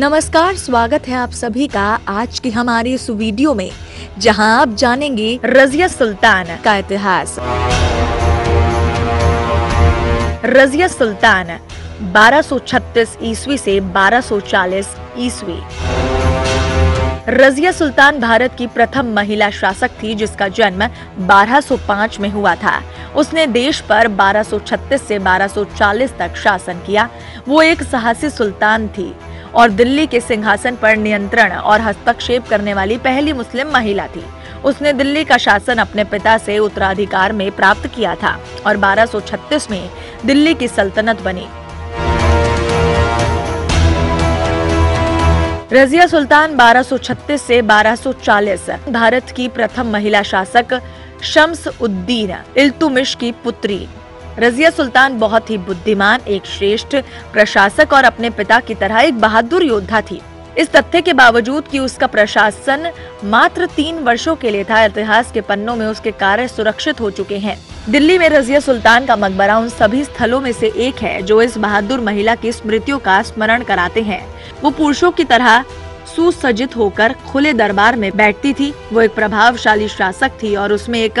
नमस्कार, स्वागत है आप सभी का आज की हमारी इस वीडियो में, जहां आप जानेंगे रजिया सुल्तान का इतिहास। रजिया सुल्तान 1236 ईस्वी से 1240 ईस्वी। रजिया सुल्तान भारत की प्रथम महिला शासक थी, जिसका जन्म 1205 में हुआ था। उसने देश पर 1236 से 1240 तक शासन किया। वो एक साहसी सुल्तान थी और दिल्ली के सिंहासन पर नियंत्रण और हस्तक्षेप करने वाली पहली मुस्लिम महिला थी। उसने दिल्ली का शासन अपने पिता से उत्तराधिकार में प्राप्त किया था और 1236 में दिल्ली की सल्तनत बनी। रजिया सुल्तान 1236 से 1240 भारत की प्रथम महिला शासक शम्स उद्दीन इल्तुतमिश की पुत्री। रजिया सुल्तान बहुत ही बुद्धिमान, एक श्रेष्ठ प्रशासक और अपने पिता की तरह एक बहादुर योद्धा थी। इस तथ्य के बावजूद कि उसका प्रशासन मात्र 3 वर्षों के लिए था, इतिहास के पन्नों में उसके कार्य सुरक्षित हो चुके हैं। दिल्ली में रजिया सुल्तान का मकबरा उन सभी स्थलों में से एक है जो इस बहादुर महिला की स्मृतियों का स्मरण कराते हैं। वो पुरुषों की तरह सुसज्जित होकर खुले दरबार में बैठती थी। वो एक प्रभावशाली शासक थी और उसमें एक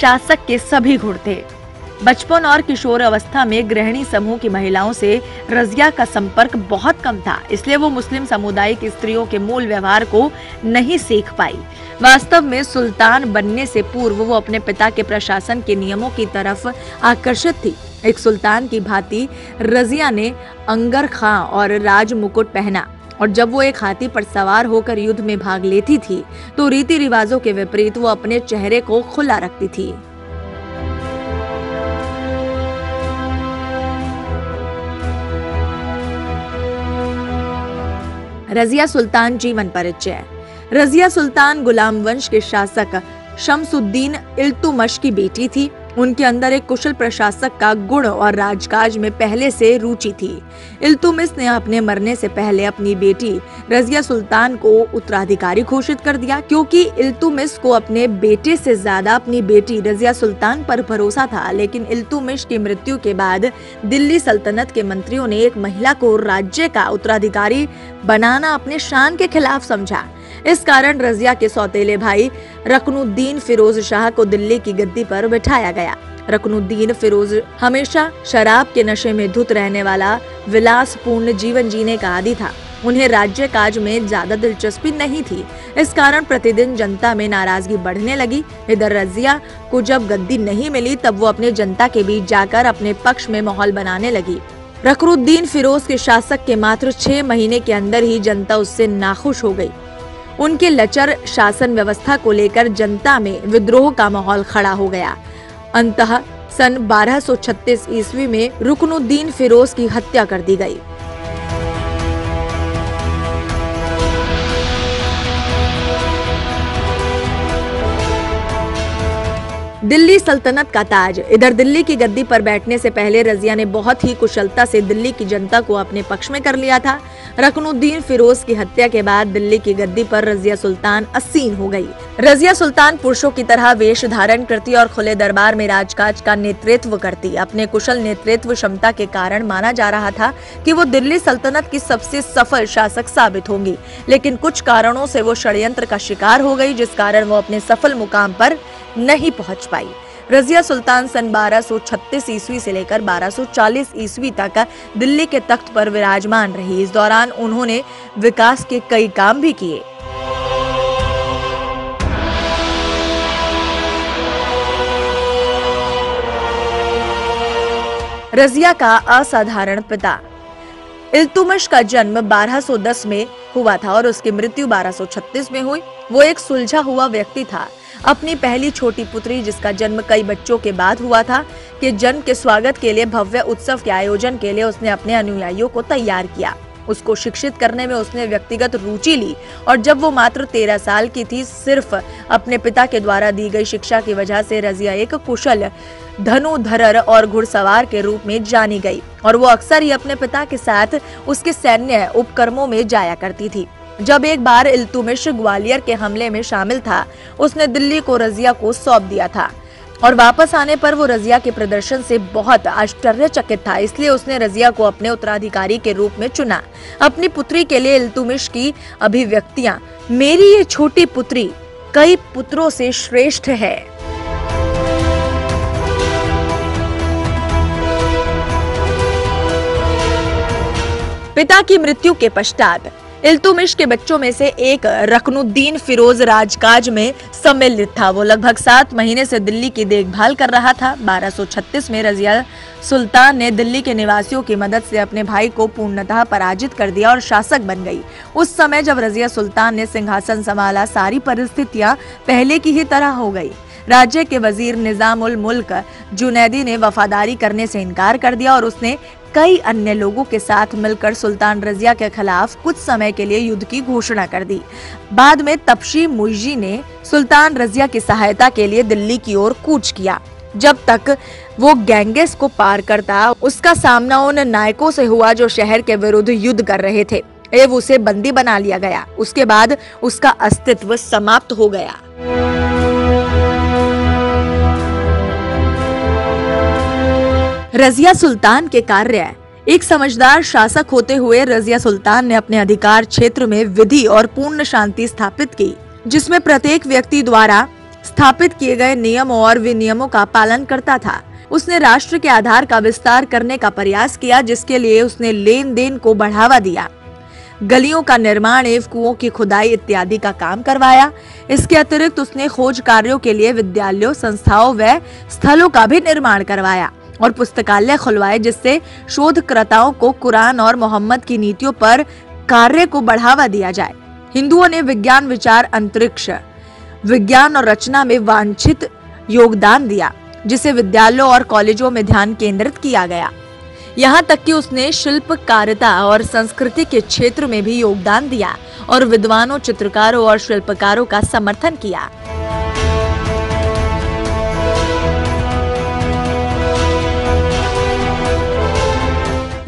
शासक के सभी गुण थे। बचपन और किशोर अवस्था में गृहिणी समूह की महिलाओं से रजिया का संपर्क बहुत कम था, इसलिए वो मुस्लिम समुदाय की स्त्रियों के मूल व्यवहार को नहीं सीख पाई। वास्तव में सुल्तान बनने से पूर्व वो अपने पिता के प्रशासन के नियमों की तरफ आकर्षित थी। एक सुल्तान की भांति रजिया ने अंगरखा और राज मुकुट पहना, और जब वो एक हाथी पर सवार होकर युद्ध में भाग लेती थी तो रीति रिवाजों के विपरीत वो अपने चेहरे को खुला रखती थी। रजिया सुल्तान जीवन परिचय। रजिया सुल्तान गुलाम वंश के शासक शम्सुद्दीन इल्तुतमिश की बेटी थी। उनके अंदर एक कुशल प्रशासक का गुण और राजकाज में पहले से रुचि थी। इल्तुतमिश ने अपने मरने से पहले अपनी बेटी रजिया सुल्तान को उत्तराधिकारी घोषित कर दिया, क्योंकि इल्तुतमिश को अपने बेटे से ज्यादा अपनी बेटी रजिया सुल्तान पर भरोसा था। लेकिन इल्तुतमिश की मृत्यु के बाद दिल्ली सल्तनत के मंत्रियों ने एक महिला को राज्य का उत्तराधिकारी बनाना अपने शान के खिलाफ समझा। इस कारण रजिया के सौतेले भाई रुकनुद्दीन फिरोजशाह को दिल्ली की गद्दी पर बिठाया गया। रुकनुद्दीन फिरोज हमेशा शराब के नशे में धुत रहने वाला विलासपूर्ण जीवन जीने का आदी था। उन्हें राज्य काज में ज्यादा दिलचस्पी नहीं थी। इस कारण प्रतिदिन जनता में नाराजगी बढ़ने लगी। इधर रजिया को जब गद्दी नहीं मिली तब वो अपने जनता के बीच जाकर अपने पक्ष में माहौल बनाने लगी। रुकनुद्दीन फिरोज के शासक के मात्र 6 महीने के अंदर ही जनता उससे नाखुश हो गयी। उनके लचर शासन व्यवस्था को लेकर जनता में विद्रोह का माहौल खड़ा हो गया। अंततः सन 1236 ईस्वी में रुकनुद्दीन फिरोज की हत्या कर दी गई। दिल्ली सल्तनत का ताज। इधर दिल्ली की गद्दी पर बैठने से पहले रजिया ने बहुत ही कुशलता से दिल्ली की जनता को अपने पक्ष में कर लिया था। रुकनुद्दीन फिरोज की हत्या के बाद दिल्ली की गद्दी पर रजिया सुल्तान असीन हो गई। रजिया सुल्तान पुरुषों की तरह वेश धारण करती और खुले दरबार में राजकाज का नेतृत्व करती। अपने कुशल नेतृत्व क्षमता के कारण माना जा रहा था कि वो दिल्ली सल्तनत की सबसे सफल शासक साबित होंगी, लेकिन कुछ कारणों से वो षड्यंत्र का शिकार हो गई, जिस कारण वो अपने सफल मुकाम पर नहीं पहुंच पाई। रजिया सुल्तान सन 1236 ईस्वी से लेकर 1240 ईस्वी तक दिल्ली के तख्त पर विराजमान रही। इस दौरान उन्होंने विकास के कई काम भी किए। रजिया का असाधारण पिता। इल्तुतमिश का जन्म 1210 में हुआ था और उसकी मृत्यु 1236 में हुई। वो एक सुलझा हुआ व्यक्ति था। अपनी पहली छोटी पुत्री, जिसका जन्म कई बच्चों के बाद हुआ था, के जन्म के स्वागत के लिए भव्य उत्सव के आयोजन के लिए उसने अपने अनुयायियों को तैयार किया। उसको शिक्षित करने में उसने व्यक्तिगत रुचि ली, और जब वो मात्र 13 साल की थी, सिर्फ अपने पिता के द्वारा दी गई शिक्षा की वजह से रजिया एक कुशल धनुधर और घुड़सवार के रूप में जानी गई, और वो अक्सर ही अपने पिता के साथ उसके सैन्य उपक्रमों में जाया करती थी। जब एक बार इल्तुतमिश ग्वालियर के हमले में शामिल था, उसने दिल्ली को रजिया को सौंप दिया था। और वापस आने पर वो रजिया के प्रदर्शन से बहुत आश्चर्यचकित था, इसलिए उसने रजिया को अपने उत्तराधिकारी के रूप में चुना। अपनी पुत्री के लिए इल्तुतमिश की अभिव्यक्तियाँ, मेरी ये छोटी पुत्री कई पुत्रों से श्रेष्ठ है। पिता की मृत्यु के पश्चात इल्तुतमिश के बच्चों में से एक रुकनुद्दीन फिरोज राजकाज में सम्मिलित था। वो लगभग 7 महीने से दिल्ली की देखभाल कर रहा था। 1236 में रजिया सुल्तान ने दिल्ली के निवासियों की मदद से अपने भाई को पूर्णतः पराजित कर दिया और शासक बन गई। उस समय जब रजिया सुल्तान ने सिंहासन संभाला, सारी परिस्थितियाँ पहले की ही तरह हो गई। राज्य के वजीर निजामुल मुल्क जुनैदी ने वफादारी करने से इनकार कर दिया और उसने कई अन्य लोगों के साथ मिलकर सुल्तान रजिया के खिलाफ कुछ समय के लिए युद्ध की घोषणा कर दी। बाद में तपशी मुइज़ी ने सुल्तान रजिया की सहायता के लिए दिल्ली की ओर कूच किया। जब तक वो गैंगेस को पार करता, उसका सामना उन नायकों से हुआ जो शहर के विरुद्ध युद्ध कर रहे थे एवं उसे बंदी बना लिया गया। उसके बाद उसका अस्तित्व समाप्त हो गया। रजिया सुल्तान के कार्य, एक समझदार शासक होते हुए रजिया सुल्तान ने अपने अधिकार क्षेत्र में विधि और पूर्ण शांति स्थापित की, जिसमें प्रत्येक व्यक्ति द्वारा स्थापित किए गए नियमों और विनियमों का पालन करता था। उसने राष्ट्र के आधार का विस्तार करने का प्रयास किया, जिसके लिए उसने लेन देन को बढ़ावा दिया, गलियों का निर्माण एवं कुओं की खुदाई इत्यादि का काम करवाया। इसके अतिरिक्त उसने खोज कार्यों के लिए विद्यालयों, संस्थाओं व स्थलों का भी निर्माण करवाया और पुस्तकालय खुलवाए, जिससे शोधकर्ताओं को कुरान और मोहम्मद की नीतियों पर कार्य को बढ़ावा दिया जाए। हिंदुओं ने विज्ञान, विचार, अंतरिक्ष विज्ञान और रचना में वांछित योगदान दिया, जिसे विद्यालयों और कॉलेजों में ध्यान केंद्रित किया गया। यहाँ तक कि उसने शिल्पकारिता और संस्कृति के क्षेत्र में भी योगदान दिया और विद्वानों, चित्रकारों और शिल्पकारों का समर्थन किया।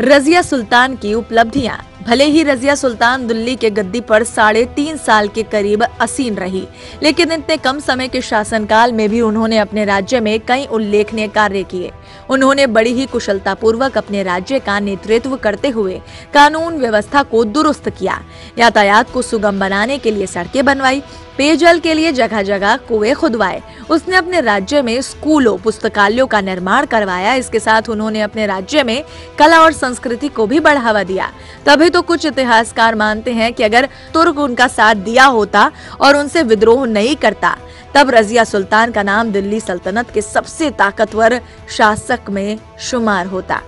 रजिया सुल्तान की उपलब्धियां। भले ही रजिया सुल्तान दिल्ली के गद्दी पर 3.5 साल के करीब असीन रही, लेकिन इतने कम समय के शासनकाल में भी उन्होंने अपने राज्य में कई उल्लेखनीय कार्य किए। उन्होंने बड़ी ही कुशलतापूर्वक अपने राज्य का नेतृत्व करते हुए कानून व्यवस्था को दुरुस्त किया, यातायात को सुगम बनाने के लिए सड़कें बनवाई, पेयजल के लिए जगह जगह कुएं खुदवाए। उसने अपने राज्य में स्कूलों, पुस्तकालयों का निर्माण करवाया। इसके साथ उन्होंने अपने राज्य में कला और संस्कृति को भी बढ़ावा दिया। तभी तो कुछ इतिहासकार मानते हैं कि अगर तुर्क उनका साथ दिया होता और उनसे विद्रोह नहीं करता, तब रजिया सुल्तान का नाम दिल्ली सल्तनत के सबसे ताकतवर शासक में शुमार होता।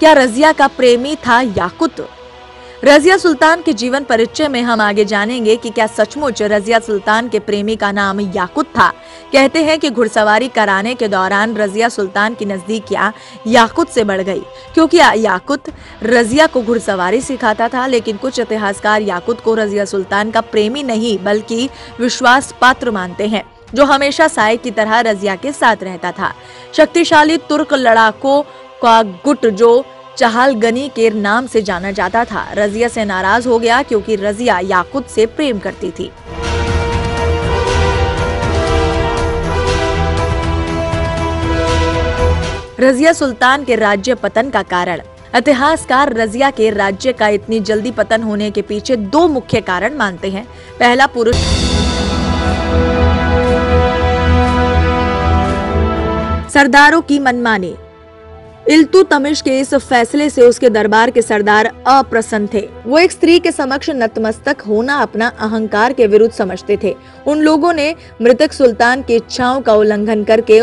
क्या रजिया का प्रेमी था याकुत? रजिया सुल्तान के जीवन परिचय में हम आगे जानेंगे कि क्या सचमुच रजिया सुल्तान के प्रेमी का नाम याकुत था। कहते हैं कि घुड़सवारी कराने के दौरान रजिया सुल्तान की नजदीकियां याकुत से बढ़ गई, क्योंकि याकुत रजिया को घुड़सवारी सिखाता था। लेकिन कुछ इतिहासकार याकुत को रजिया सुल्तान का प्रेमी नहीं बल्कि विश्वास पात्र मानते हैं, जो हमेशा साय की तरह रजिया के साथ रहता था। शक्तिशाली तुर्क लड़ाकों का गुट, जो चहल गनी के नाम से जाना जाता था, रजिया से नाराज हो गया क्योंकि रजिया याकुत से प्रेम करती थी। रजिया सुल्तान के राज्य पतन का कारण। इतिहासकार रजिया के राज्य का इतनी जल्दी पतन होने के पीछे 2 मुख्य कारण मानते हैं। पहला पुरुष सरदारों की मनमानी। इल्तुतमिश के इस फैसले से उसके दरबार के सरदार अप्रसन्न थे। वो एक स्त्री के समक्ष नतमस्तक होना अपना अहंकार के विरुद्ध समझते थे। उन लोगों ने मृतक सुल्तान की इच्छाओं का उल्लंघन करके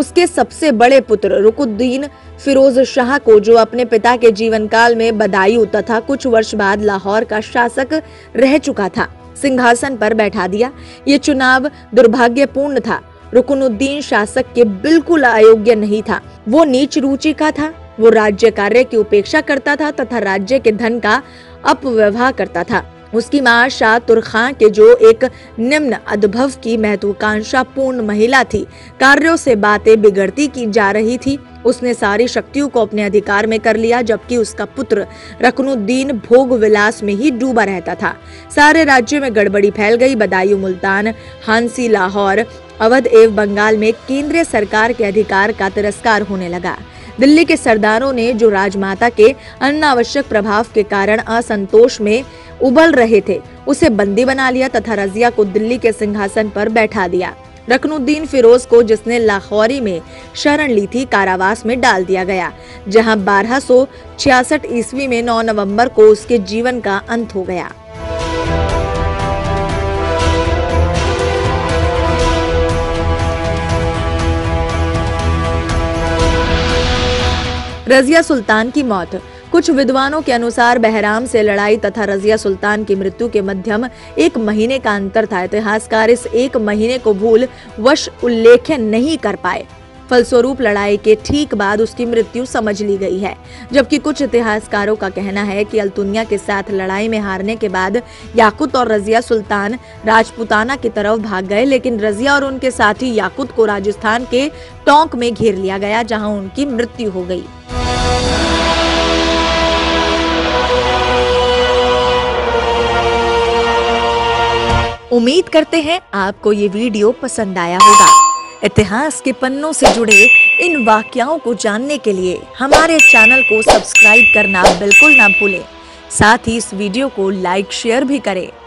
उसके सबसे बड़े पुत्र रुकनुद्दीन फिरोजशाह को, जो अपने पिता के जीवन काल में बदायूं तथा कुछ वर्ष बाद लाहौर का शासक रह चुका था, सिंहासन पर बैठा दिया। ये चुनाव दुर्भाग्यपूर्ण था। रुकनुद्दीन शासक के बिल्कुल अयोग्य नहीं था। वो नीच रुचि का था। वो राज्य कार्य की उपेक्षा करता था तथा राज्य के धन का अपव्यवहार करता था। उसकी मां शाह तुरखां के जो एक निम्न अदभव की महत्वाकांक्षा पूर्ण महिला थी, कार्यों से बातें बिगड़ती की जा रही थी। उसने सारी शक्तियों को अपने अधिकार में कर लिया, जबकि उसका पुत्र रुकनुद्दीन भोग विलास में ही डूबा रहता था। सारे राज्य में गड़बड़ी फैल गई। बदायूं, मुल्तान, हांसी, लाहौर, अवध एवं बंगाल में केंद्रीय सरकार के अधिकार का तिरस्कार होने लगा। दिल्ली के सरदारों ने, जो राजमाता के अनावश्यक प्रभाव के कारण असंतोष में उबल रहे थे, उसे बंदी बना लिया तथा रजिया को दिल्ली के सिंहासन पर बैठा दिया। रुकनुद्दीन फिरोज को, जिसने लाहौरी में शरण ली थी, कारावास में डाल दिया गया, जहां 1266 ईस्वी में 9 नवंबर को उसके जीवन का अंत हो गया। रजिया सुल्तान की मौत। कुछ विद्वानों के अनुसार बहराम से लड़ाई तथा रजिया सुल्तान की मृत्यु के मध्यम 1 महीने का अंतर था। इतिहासकार इस 1 महीने को भूल वश उल्लेख नहीं कर पाए। फलस्वरूप लड़ाई के ठीक बाद उसकी मृत्यु समझ ली गई है, जबकि कुछ इतिहासकारों का कहना है कि अल्तुनिया के साथ लड़ाई में हारने के बाद याकुत और रजिया सुल्तान राजपुताना की तरफ भाग गए, लेकिन रजिया और उनके साथी याकुत को राजस्थान के टोंक में घेर लिया गया, जहाँ उनकी मृत्यु हो गई। उम्मीद करते हैं आपको ये वीडियो पसंद आया होगा। इतिहास के पन्नों से जुड़े इन वाकयाओं को जानने के लिए हमारे चैनल को सब्सक्राइब करना बिल्कुल ना भूलें। साथ ही इस वीडियो को लाइक शेयर भी करें।